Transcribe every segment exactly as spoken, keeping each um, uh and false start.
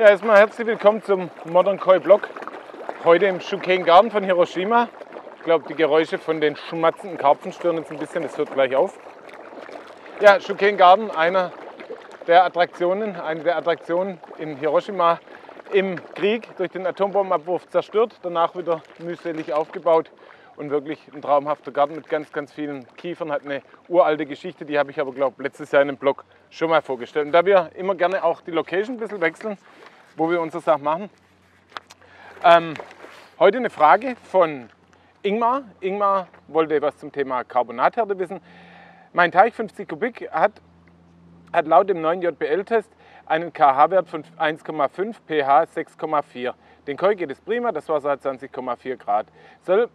Ja, erstmal herzlich willkommen zum Modern Koi Blog. Heute im Shukkei Garden von Hiroshima. Ich glaube, die Geräusche von den schmatzenden Karpfen stören uns ein bisschen, das hört gleich auf. Ja, Shukkei Garden, einer der Attraktionen, eine der Attraktionen in Hiroshima im Krieg durch den Atombombenabwurf zerstört, danach wieder mühselig aufgebaut. Und wirklich ein traumhafter Garten mit ganz, ganz vielen Kiefern, hat eine uralte Geschichte, die habe ich aber, glaube ich, letztes Jahr in einem Blog schon mal vorgestellt. Und da wir immer gerne auch die Location ein bisschen wechseln, wo wir unsere Sachen machen. Ähm, heute eine Frage von Ingmar. Ingmar wollte was zum Thema Carbonathärte wissen. Mein Teich fünfzig Kubik hat, hat laut dem neuen J B L-Test einen K H-Wert von eins Komma fünf, pH sechs Komma vier. Den Koi geht es prima, das Wasser hat zwanzig Komma vier Grad. Soll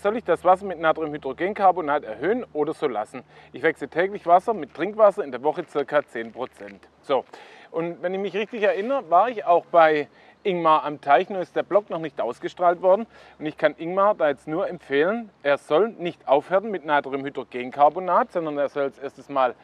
Soll ich das Wasser mit Natriumhydrogencarbonat erhöhen oder so lassen? Ich wechsle täglich Wasser mit Trinkwasser, in der Woche ca. zehn Prozent. So, und wenn ich mich richtig erinnere, war ich auch bei Ingmar am Teich, nur ist der Blog noch nicht ausgestrahlt worden. Und ich kann Ingmar da jetzt nur empfehlen, er soll nicht aufhören mit Natriumhydrogencarbonat, sondern er soll als erstes mal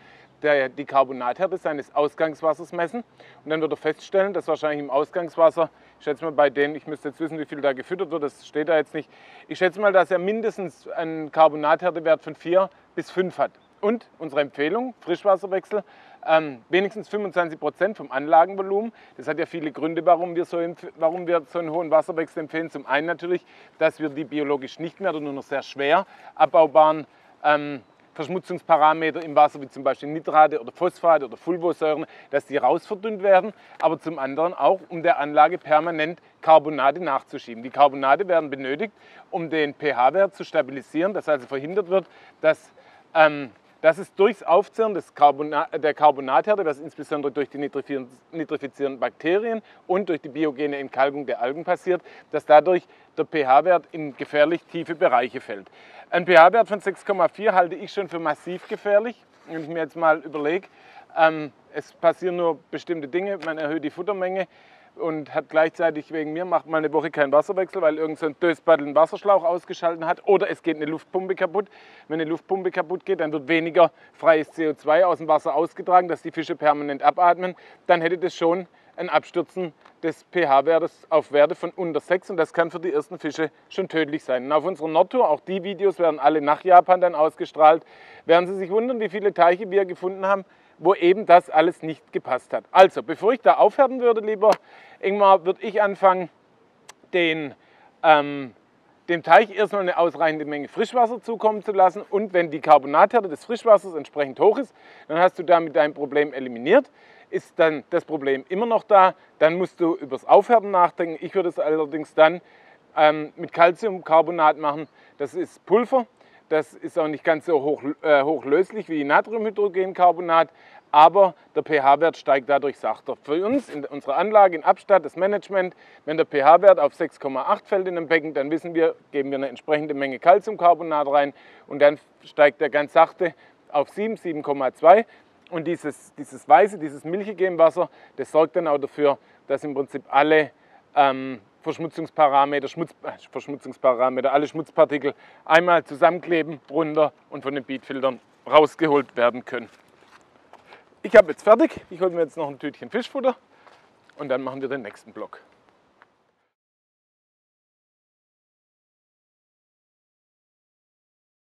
der, die Carbonathärte seines Ausgangswassers messen. Und dann wird er feststellen, dass wahrscheinlich im Ausgangswasser, ich schätze mal bei denen, ich müsste jetzt wissen, wie viel da gefüttert wird, das steht da jetzt nicht. Ich schätze mal, dass er mindestens einen Carbonathärtewert von vier bis fünf hat. Und unsere Empfehlung, Frischwasserwechsel, ähm, wenigstens fünfundzwanzig Prozent vom Anlagenvolumen. Das hat ja viele Gründe, warum wir, so, warum wir so einen hohen Wasserwechsel empfehlen. Zum einen natürlich, dass wir die biologisch nicht mehr oder nur noch sehr schwer abbaubaren ähm, Verschmutzungsparameter im Wasser, wie zum Beispiel Nitrate oder Phosphate oder Fulvosäuren, dass die rausverdünnt werden, aber zum anderen auch, um der Anlage permanent Carbonate nachzuschieben. Die Carbonate werden benötigt, um den pH-Wert zu stabilisieren, dass also verhindert wird, dass, ähm, dass es durchs Aufzehren des Carbonat, der Carbonathärte, das insbesondere durch die nitrifizierenden Bakterien und durch die biogene Entkalkung der Algen passiert, dass dadurch der pH-Wert in gefährlich tiefe Bereiche fällt. Ein pH-Wert von sechs Komma vier halte ich schon für massiv gefährlich. Wenn ich mir jetzt mal überlege, ähm, es passieren nur bestimmte Dinge, man erhöht die Futtermenge und hat gleichzeitig wegen mir, macht mal eine Woche keinen Wasserwechsel, weil irgend so ein Dösbaddel einen Wasserschlauch ausgeschaltet hat oder es geht eine Luftpumpe kaputt. Wenn eine Luftpumpe kaputt geht, dann wird weniger freies C O zwei aus dem Wasser ausgetragen, dass die Fische permanent abatmen. Dann hätte das schon ein Abstürzen des pH-Wertes auf Werte von unter sechs und das kann für die ersten Fische schon tödlich sein. Und auf unserer Nordtour, auch die Videos werden alle nach Japan dann ausgestrahlt, werden Sie sich wundern, wie viele Teiche wir gefunden haben, wo eben das alles nicht gepasst hat. Also, bevor ich da aufhören würde, lieber Ingmar, würde ich anfangen, den, ähm, dem Teich erstmal eine ausreichende Menge Frischwasser zukommen zu lassen und wenn die Carbonathärte des Frischwassers entsprechend hoch ist, dann hast du damit dein Problem eliminiert. Ist dann das Problem immer noch da, dann musst du über das Aufhärten nachdenken. Ich würde es allerdings dann ähm, mit Calciumcarbonat machen. Das ist Pulver, das ist auch nicht ganz so hoch, äh, hochlöslich wie Natriumhydrogencarbonat, aber der pH-Wert steigt dadurch sachter. Für uns, in unserer Anlage, in Abstatt, das Management, wenn der pH-Wert auf sechs Komma acht fällt in einem Becken, dann wissen wir, geben wir eine entsprechende Menge Calciumcarbonat rein und dann steigt der ganz sachte auf sieben, sieben Komma zwei. Und dieses, dieses weiße, dieses milchige im Wasser, das sorgt dann auch dafür, dass im Prinzip alle ähm, Verschmutzungsparameter, Schmutz, äh, Verschmutzungsparameter, alle Schmutzpartikel einmal zusammenkleben, runter und von den Beadfiltern rausgeholt werden können. Ich habe jetzt fertig. Ich hole mir jetzt noch ein Tütchen Fischfutter und dann machen wir den nächsten Block.